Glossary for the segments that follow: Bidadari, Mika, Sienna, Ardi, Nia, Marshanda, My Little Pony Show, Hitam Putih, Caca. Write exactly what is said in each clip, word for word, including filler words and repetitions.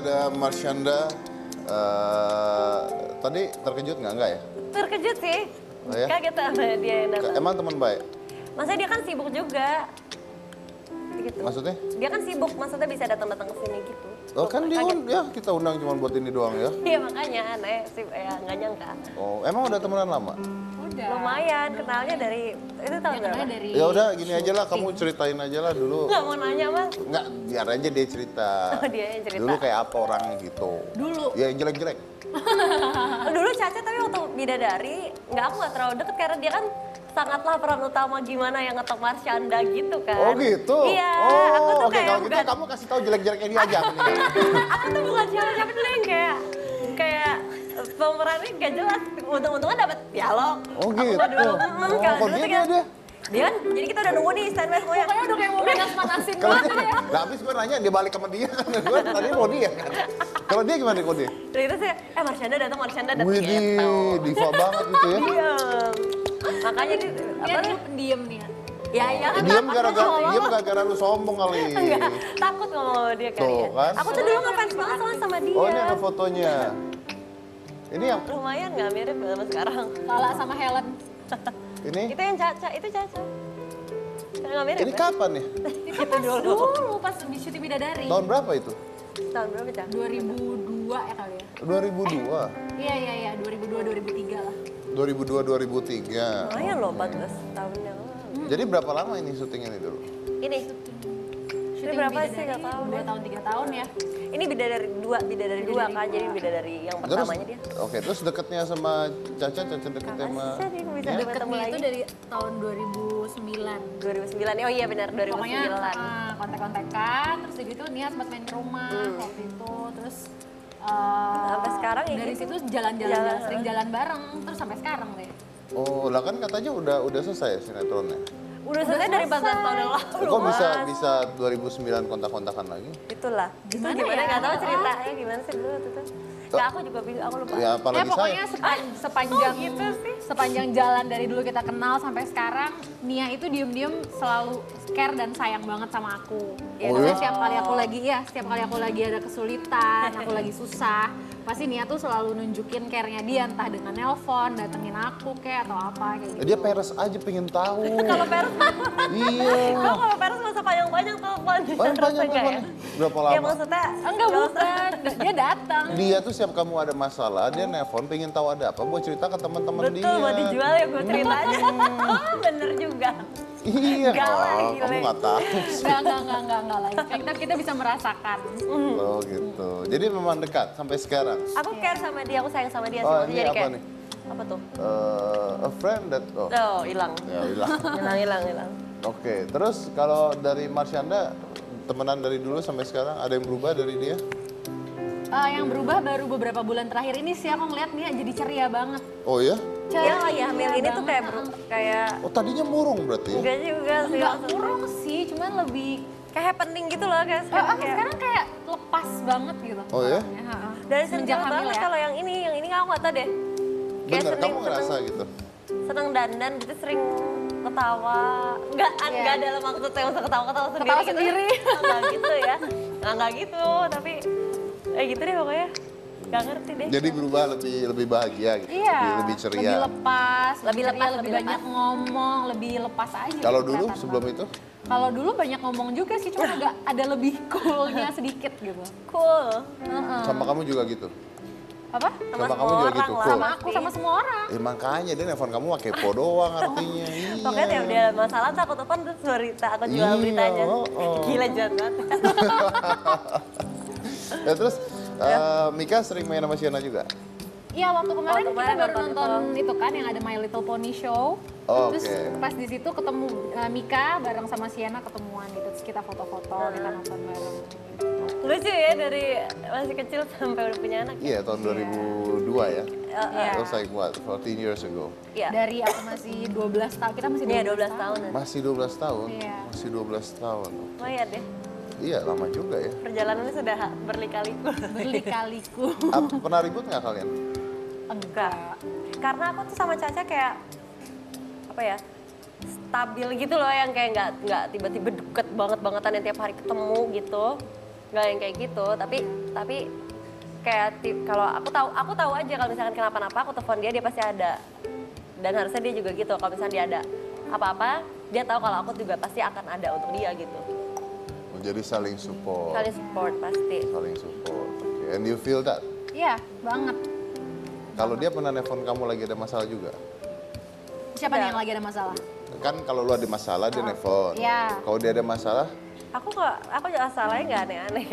ada Marshanda. Uh, tadi terkejut nggak? Enggak ya? Terkejut sih. Oh, ya? Kaget sama dia yang datang. Emang teman baik? Maksudnya dia kan sibuk juga. Gitu. Maksudnya? Dia kan sibuk, maksudnya bisa datang-datang ke sini gitu. Oh, oh kan dia ya kita undang cuma buat ini doang ya? Iya makanya aneh sih, ya nggak nyangka. Oh, emang udah temenan lama? Udah. Lumayan, kenalnya dari, itu tahun berapa? Dari... Ya udah gini aja lah, kamu ceritain aja lah dulu. Nggak mau nanya mas? Nggak, biar aja dia cerita. Oh, dia yang cerita. Dulu kayak apa orangnya gitu? Dulu? Ya jelek-jelek. Dulu Caca tapi waktu Bidadari, nggak aku nggak terlalu deket karena dia kan sangatlah peran utama gimana yang ngetok Marshanda gitu kan. Oh gitu? Iya, oh, aku tuh okay, kayak kalau gitu, kamu kasih tahu jelek-jeleknya dia aja. Aku tuh bukan siapa-siapa dulu yang kayak, kayak pemerannya gak jelas. Untung-untungan dapet dialog. Oh gitu? Aku dulu, oh, kan. Kok gitu dia? Dia kan, jadi kita udah nunggu nih standby semuanya. Pokoknya udah kayak mau panas-panasin banget ya. Nah abis gue nanya, dia balik sama dia kan. Gue tadi mau dia kan. Kalau dia gimana kok dia? Dari itu sih, eh Marshanda datang, Marshanda datang gitu. Widih, diva banget gitu ya. Makanya dia, apa dia pendiam nih ya? Ya, ya kan diam gara-gara lu sombong kali. Enggak, takut ngomong dia kali ya. Kan? Aku tuh dulu ngefans banget sama, sama dia. Oh ini ada fotonya. Ini yang... Lumayan gak mirip sama sekarang. Kalah sama Helen. Ini? Itu yang Caca, itu Caca. Gak mirip. Ini ya? Kapan nih? Ya? Itu dulu. Dulu pas di syuting Bidadari. Tahun berapa itu? Tahun berapa Caca? dua ribu dua ya kali ya. dua ribu dua? Eh, iya, iya, iya. dua ribu dua, dua ribu tiga lah. dua ribu dua, dua ribu tiga. Lumayan loh, empat belas tahun yang lalu. Jadi berapa lama ini syuting ini dulu? Ini. Ini berapa sih? Gak tahu. dua tahun, tiga tahun ya. Ini Bidadari dua, Bidadari dua kan. Jadi Bidadari yang pertamanya dia. Oke, terus deketnya sama Caca, Caca deketnya sama... Deketnya itu dari tahun dua ribu sembilan. dua ribu sembilan, oh iya benar, dua ribu sembilan. Pokoknya kontak-kontakan, terus gitu Nia sempat main ke rumah waktu itu, terus... Uh, sampai sekarang ya dari gitu. Situ jalan-jalan sering jalan bareng terus sampai sekarang deh. Oh, lah kan katanya udah udah selesai sinetronnya. Udah selesai dari belasan tahun yang lalu. Kok bisa bisa dua ribu sembilan kontak-kontakan lagi? Itulah. Gimana, gimana ya? Gak tahu ceritanya gimana sih dulu tuh. Ya aku juga bingung, aku lupa. Ya, apalagi ya pokoknya sepan, ah, sepanjang oh, gitu sih. Sepanjang jalan dari dulu kita kenal sampai sekarang, Nia itu diem-diem selalu care dan sayang banget sama aku. Ya, oh, iya? Setiap kali aku lagi ya, setiap kali aku lagi ada kesulitan, aku lagi susah, pasti Nia tuh selalu nunjukin care-nya dia, entah dengan nelpon, datengin aku kayak atau apa kayak gitu. Dia peres aja pengen tahu. Kalau peres iya. Kalau peres masa panjang-panjang telepon. Panjang-panjang telepon. Berapa lama? Ya maksudnya enggak bukan, dia datang. Dia tuh setiap kamu ada masalah, dia nelpon pengen tahu ada apa, buat cerita ke teman-teman dia. Betul, mau dijual ya buat ceritanya. Oh, bener juga. Iya, oh, kamu nggak tahu. Nggak, nggak, nggak, nggak, nggak lagi. Kita, kita bisa merasakan. Oh gitu, jadi memang dekat sampai sekarang. Aku care sama dia, aku sayang sama dia. Oh ini jadi apa kayak, nih? Apa tuh? Uh, a friend that... Oh, oh hilang. Ya hilang. Hilang, hilang, hilang. Oke, okay. Terus kalau dari Marshanda, temenan dari dulu sampai sekarang, ada yang berubah dari dia? Uh, yang berubah baru beberapa bulan terakhir ini sih aku ngeliat Nia jadi ceria banget. Oh ya? Ceria lah ya, hamil ini tuh kayak berubah, kayak... Oh tadinya murung berarti ya? Enggak juga sih. Enggak murung sih, cuman lebih kayak happening gitu loh guys. Oh, kayak... Sekarang kayak lepas banget gitu. Oh ya? Dari senjata banget ya? Kalau yang ini, yang ini aku gak tau deh. Kayak bener, seneng, kamu ngerasa seneng, gitu? Seneng dandan gitu sering ketawa. Enggak, yeah. Enggak dalam maksud saya usah ketawa-ketawa sendiri. Ketawa sendiri. Enggak gitu ya, enggak gitu tapi... Eh gitu deh pokoknya, gak ngerti deh. Jadi berubah lebih lebih bahagia gitu, iya, lebih, lebih ceria. Lebih lepas, lebih ceria, lepas, lebih banyak lepas. Ngomong, lebih lepas aja. Kalau dulu sebelum banget. Itu? Kalau dulu banyak ngomong juga sih, cuma agak ada lebih coolnya sedikit gitu. Cool. Uh-huh. Sama kamu juga gitu? Apa? Sama, sama kamu juga gitu, cool. Sama aku, sama semua orang. Eh makanya, dia nelfon kamu mah kepo doang artinya. Iya. Pokoknya tiap dia masalah tuh aku telepon terus berita, aku jual iya, beritanya. Oh, oh. Gila jahat banget. Ya terus ya. Uh, Mika sering main sama Sienna juga? Iya waktu kemarin, oh, kemarin kita baru nonton, nonton itu kan yang ada My Little Pony Show. Oh, terus okay. Pas di situ ketemu uh, Mika bareng sama Sienna ketemuan gitu. Terus kita foto-foto, hmm. Kita nonton bareng. Lucu ya dari masih kecil sampai udah punya anak. Iya tahun dua ribu dua yeah. Ya. Uh, yeah. It was like what, fourteen years ago. Yeah. Dari aku masih dua belas tahun, kita masih dua belas, yeah, dua belas tahun. Masih dua belas tahun? Yeah. Masih dua belas tahun. Oh iya deh. Iya, lama juga ya. Perjalanannya sudah berlikaliku. Berlikaliku. Pernah ribut nggak kalian? Enggak. Karena aku tuh sama Caca kayak, apa ya, stabil gitu loh yang kayak nggak tiba-tiba deket banget-bangetan yang tiap hari ketemu gitu. nggak yang kayak gitu, tapi tapi kayak kalau aku tahu aku tahu aja kalau misalkan kenapa-napa aku telepon dia, dia pasti ada. Dan harusnya dia juga gitu, kalau misalkan dia ada apa-apa, dia tahu kalau aku juga pasti akan ada untuk dia gitu. Oh, jadi saling support. Saling support pasti. Saling support. Okay. And you feel that? Iya, yeah, banget. Kalau dia pernah nelfon kamu lagi ada masalah juga? Siapa nih yang lagi ada masalah? Kan kalau lu ada masalah dia oh. nelfon. Iya. Yeah. Kalau dia ada masalah? Aku nggak, aku masalahnya nggak aneh-aneh.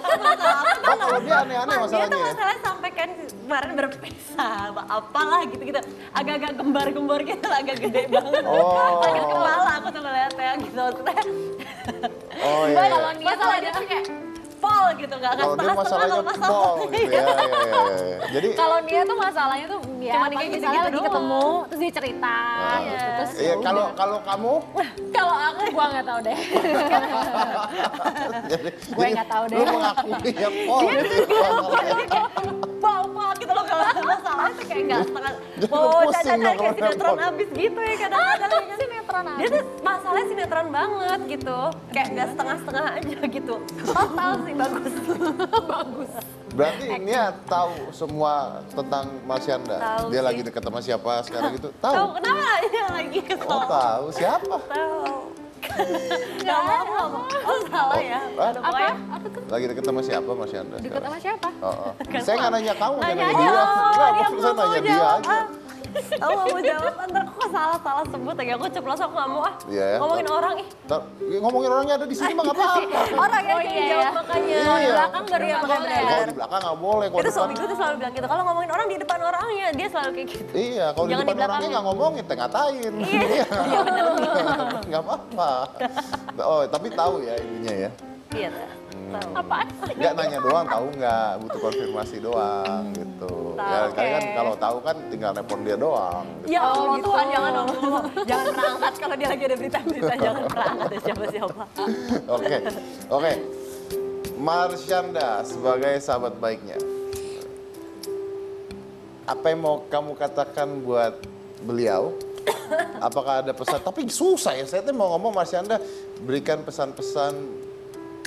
Oh, kalau dia aneh-aneh masalahnya. Dia tuh masalahnya sampai kan kemarin berpisah, apalah gitu-gitu, agak-agak gembar-gembar gitu, agak gede banget. Oh. Sakit kepala aku tuh ngeliatnya gitu. Oh iya. Kalau Nia masalah dia tuh kayak pol gitu, nggak akan pas masalahnya pol gitu ya. Jadi kalau Nia tuh masalahnya tuh cuma kayak gitu-gitu lagi ketemu, terus dia cerita. Iya, kalau kalau kamu? Kalau aku gua nggak tahu deh. Gue nggak tahu deh. Lu mengakui ya pol. Pol-pol gitu loh kalau masalahnya tuh kayak nggak setengah. Oh, cacat-cacat kayak sinetron abis gitu ya kadang-kadang. Dia tuh masalahnya sinetron banget gitu. Kayak nggak setengah-setengah aja gitu. Total sih, bagus. Bagus. Berarti Nia tahu semua tentang Marshanda. Dia sih. Lagi deket sama siapa sekarang gitu. Tahu. Tahu kenapa dia lagi kesel. Oh, tahu siapa? Tahu. Enggak mau. Oh, salah ya. Aduh, apa? Apa tuh? Lagi deket sama siapa Marshanda? Deket sama siapa? Heeh. Saya enggak nanya kamu, nanya dia. Enggak, aku cuma nanya dia aja. Aku mau jawab, ntar aku salah-salah sebut lagi, aku ceplos, aku gak mau ah yeah, ngomongin tak, orang ih. Tak, ngomongin orangnya ada di sini mah gak apa-apa. Orang yang oh, iya, jawab makanya, iya, di belakang baru yang boleh. Kalau di belakang gak boleh. Itu suamiku tuh selalu bilang gitu, kalau ngomongin orang di depan orangnya, dia selalu kayak gitu. Iya, kalau di depan orangnya gak ngomongin, tengah-tain. Iya, bener-bener. Gak apa-apa. Oh, tapi tahu ya ininya ya. Iya, tahu. Apaan sih? Gak nanya doang, tahu nggak? Butuh konfirmasi doang gitu. Ya, okay. Kan kalau tahu kan tinggal telepon dia doang. Gitu. Ya Allah oh, gitu. Tuhan jangan dong, jangan perangkat kalau dia lagi ada berita-berita jangan perangkat ya siapa-siapa. Oke, oke. Marshanda sebagai sahabat baiknya, apa yang mau kamu katakan buat beliau? Apakah ada pesan? Tapi susah ya, saya tuh mau ngomong Marshanda berikan pesan-pesan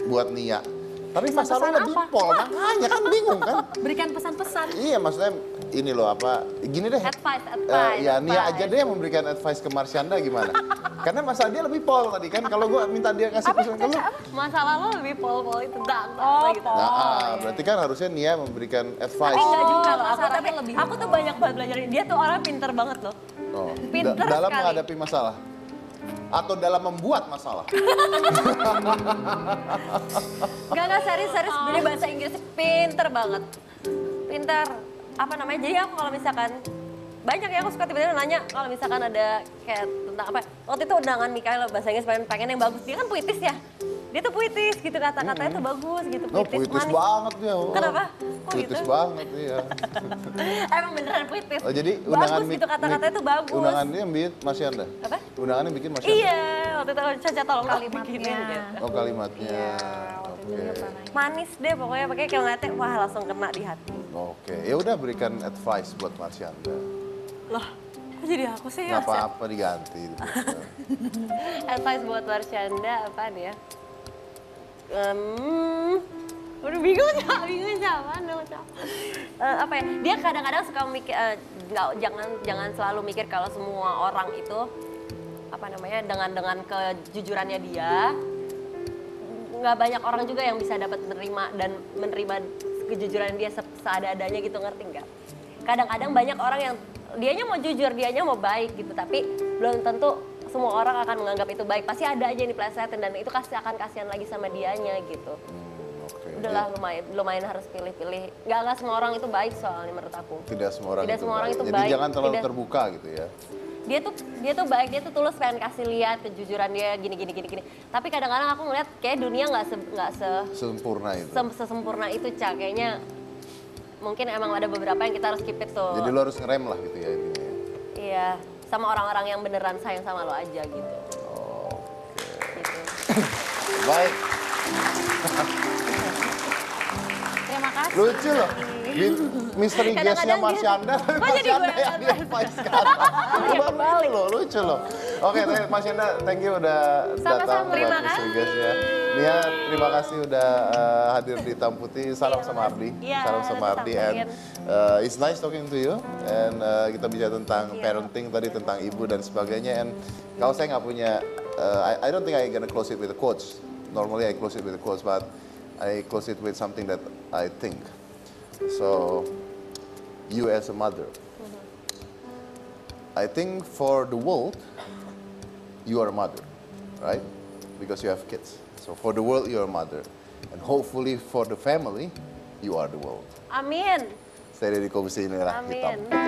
buat Nia. Tapi masalahnya di pol, makanya kan bingung kan. Berikan pesan-pesan. Iya maksudnya ini loh apa, gini deh. Advice, advice. Uh, ya advice. Nia aja deh yang memberikan advice ke Marshanda gimana. Karena masalah dia lebih pol tadi kan, kalau gue minta dia kasih pesan ke lu. Masalah lo lebih pol-pol itu dang. Oh, gitu. Nah, ah, berarti kan harusnya Nia memberikan advice. Tapi enggak juga loh, aku, tapi lebih aku tuh banyak banget belajar. Dia tuh orang pinter banget loh. Oh, pinter da dalam sekali. Menghadapi masalah. Atau dalam membuat masalah? Enggak, enggak, serius-serius beli bahasa Inggris pinter banget. Pinter, apa namanya, jadi aku kalau misalkan, banyak ya aku suka tiba-tiba nanya kalau misalkan ada kayak tentang apa, waktu itu undangan Mika loh bahasa Inggris pengen, pengen yang bagus, dia kan puitis ya. Dia tuh puitis gitu, kata-katanya tuh bagus gitu, puitis, oh, puitis banget ya. Oh. Kenapa? Kok puitis gitu? Banget ya. Emang beneran puitis. Oh, jadi undangan bagus gitu, kata-katanya tuh bagus. Undangan dia yang bikin Marshanda? Apa? Undangannya bikin Marshanda? Iya, waktu itu Caca tolong kalimatnya. Oh kalimatnya. Iya, waktu okay. Itu dia manis deh pokoknya, pakai kalau ngeliatnya wah langsung kena di hati. Oke, okay. Ya udah berikan advice buat Marshanda. Loh, kok jadi aku sih ya? Gak apa-apa diganti. Advice buat Marshanda apaan ya? Um, udah bingung nggak bingung siapa no, uh, apa ya dia kadang-kadang suka mikir uh, nggak jangan jangan selalu mikir kalau semua orang itu apa namanya dengan dengan kejujurannya dia nggak banyak orang juga yang bisa dapat menerima dan menerima kejujuran dia se seada-adanya gitu ngerti nggak kadang-kadang banyak orang yang dianya mau jujur dianya mau baik gitu tapi belum tentu semua orang akan menganggap itu baik, pasti ada aja yang diplesetin dan itu kasih akan kasihan lagi sama dianya gitu. Hmm, okay. Udahlah lumayan, lumayan harus pilih-pilih. Gak gak semua orang itu baik soalnya menurut aku. Tidak semua orang, Tidak itu, semua orang baik. itu baik. Jadi jangan terlalu Tidak. terbuka gitu ya. Dia tuh dia tuh baik, dia tuh tulus pengen kasih lihat kejujuran dia gini gini gini gini. Tapi kadang-kadang aku ngeliat kayak dunia nggak se nggak se sempurna itu. Se sesempurna itu Ca, kayaknya mungkin emang ada beberapa yang kita harus keep it tuh. Jadi lo harus ngerem lah gitu ya intinya. Iya. Sama orang-orang yang beneran sayang sama lo aja gitu. Oh, okay. Gitu. Baik. Terima kasih. Lucu loh. Misteri guestnya Marshanda. Marshanda yang di advice sekarang. Lucu loh, lucu loh. Oke, okay, Marshanda, thank you udah datang. Sama-sama, terima kasih. Nia, terima kasih udah uh, hadir di Hitam Putih. Salam yeah, sama Ardi. Yeah, Salam sama Ardi. And uh, it's nice talking to you. And uh, kita bicara tentang yeah. parenting tadi, tentang ibu dan sebagainya. And kalau saya nggak punya, uh, I, I don't think I'm gonna close it with a quote. Normally I close it with a quote, but I close it with something that I think. So, you as a mother, I think for the world, you are a mother, right? Because you have kids. So for the world, you are a mother. And hopefully for the family, you are the world. Amin. Saya dari komisi inilah Hitam.